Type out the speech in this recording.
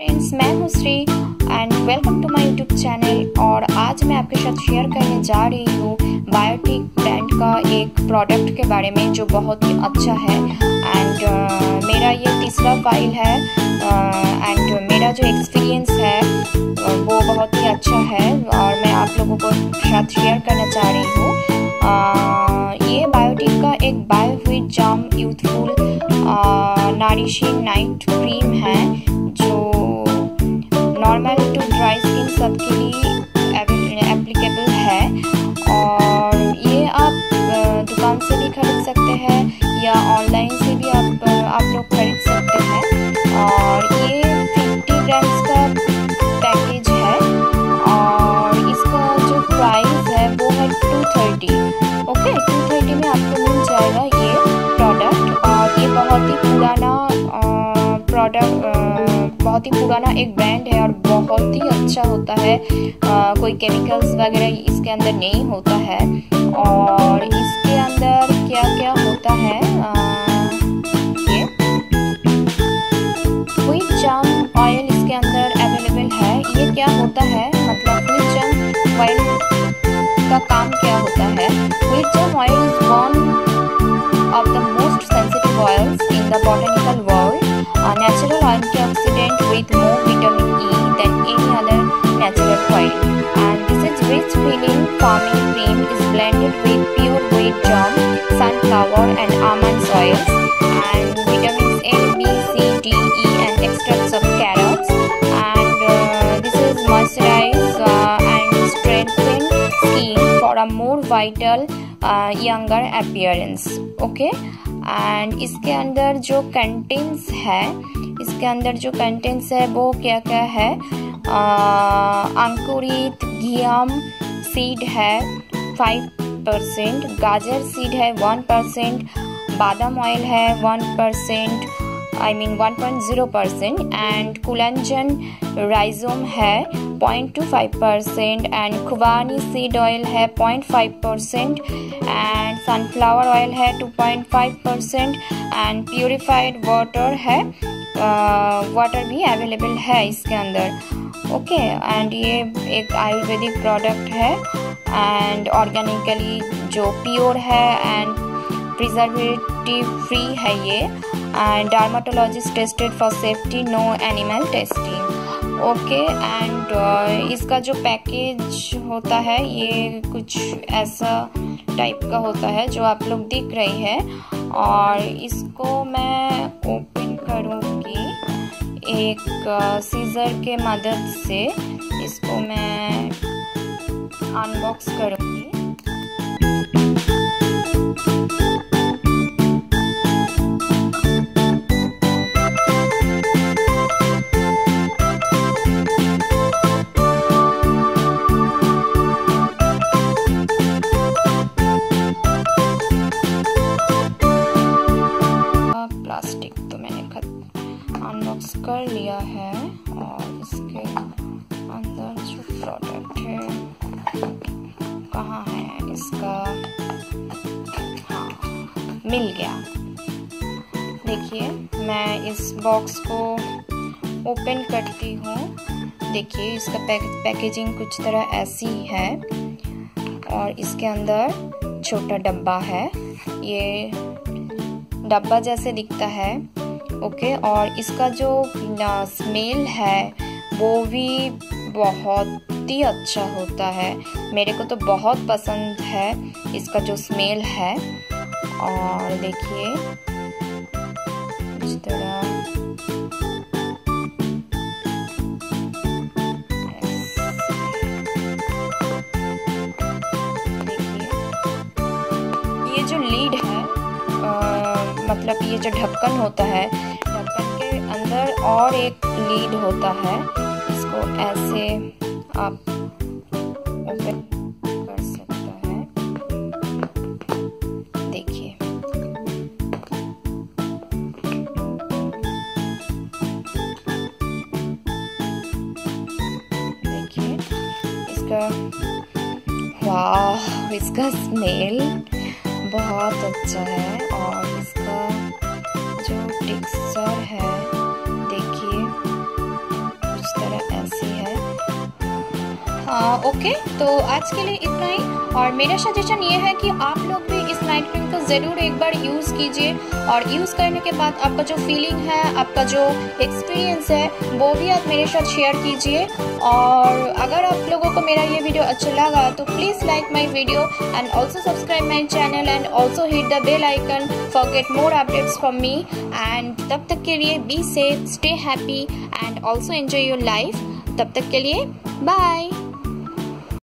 Friends मैं हूँ Shri and welcome to my YouTube channel. और आज मैं आपके साथ शेयर करने जा रही हूँ बायोटिक ब्रांड का एक प्रोडक्ट के बारे में जो बहुत ही अच्छा है। एंड मेरा ये तीसरा फाइल है एंड मेरा जो एक्सपीरियंस है वो बहुत ही अच्छा है और मैं आप लोगों को साथ शेयर करना चाह रही हूँ। ये बायोटिक का एक bio wheat germ youthful nourishing night cream है जो नॉर्मल टू ड्राई स्किन सबके लिए एप्लीकेबल है। और ये आप दुकान से भी खरीद सकते हैं या ऑनलाइन से भी आप लोग खरीद सकते हैं। और ये 50 ग्राम्स का पैकेज है और इसका जो प्राइस है वो है 230। ओके 230 में आपको मिल जाएगा ये प्रोडक्ट। और ये बहुत ही पुराना एक ब्रांड है और बहुत ही अच्छा होता है। कोई केमिकल्स वगैरह इसके अंदर नहीं होता है। और इसके अंदर क्या क्या होता है ये व्हीट जाम ऑयल इसके अंदर अवेलेबल है। ये क्या होता है मतलब व्हीट जाम ऑयल का काम क्या होता है। Wheat germ oil is one of the most sensitive oils in the botanical world. Natural antioxidant with more vitamin E than any other natural oil, and this is rich filling farming cream is blended with pure wheat germ, sunflower and almond oils and vitamins A, B, C, D, E and extracts of carrots, and this is moisturize and strengthen skin for a more vital younger appearance। Okay, and इसके अंदर जो contents है वो क्या क्या है। अंकुरित घियाम सीड है 5%, गाजर सीड है 1%, बादाम ऑयल है 1% 1.0% एंड कुलंजन राइजोम है 0.25% एंड खुबानी सीड ऑयल है 0.5% एंड सनफ्लावर ऑयल है 2.5% एंड प्योरीफाइड वाटर है। वाटर भी अवेलेबल है इसके अंदर। ओके एंड ये एक आयुर्वेदिक प्रोडक्ट है एंड ऑर्गेनिकली जो प्योर है एंड प्रिजर्वेटिव फ्री है ये and dermatologist tested for safety, no animal testing. Okay and इसका जो पैकेज होता है ये कुछ ऐसा टाइप का होता है जो आप लोग दिख रही है। और इसको मैं ओपन करूँगी एक सीजर के मदद से, इसको मैं अनबॉक्स करूँगी। अनबॉक्स कर लिया है और इसके अंदर जो प्रोडक्ट है कहाँ है इसका, हाँ मिल गया। देखिए मैं इस बॉक्स को ओपन करती हूँ। देखिए इसका पैकेजिंग कुछ तरह ऐसी है और इसके अंदर छोटा डब्बा है, ये डब्बा जैसे दिखता है। ओके और इसका जो स्मेल है वो भी बहुत ही अच्छा होता है, मेरे को तो बहुत पसंद है इसका जो स्मेल है। और देखिए इस तरह देखिए ये जो लीड है मतलब ये जो ढक्कन होता है, ढक्कन के अंदर और एक लीड होता है, इसको ऐसे आप ओपन कर सकता है। देखिए इसका वाह, इसका स्मेल बहुत अच्छा है और इसका जो टेक्सचर है देखिए ओके तो आज के लिए इतना ही। और मेरा सजेशन ये है कि आप लोग भी इस नाइट क्रीम को ज़रूर एक बार यूज़ कीजिए और यूज़ करने के बाद आपका जो फीलिंग है, आपका जो एक्सपीरियंस है, वो भी आप मेरे साथ शेयर कीजिए। और अगर आप लोगों को मेरा ये वीडियो अच्छा लगा तो please like my video and also subscribe my channel and also hit the bell icon for get more updates from me. And तब तक के लिए be safe, stay happy and also enjoy your life. तब तक के लिए bye.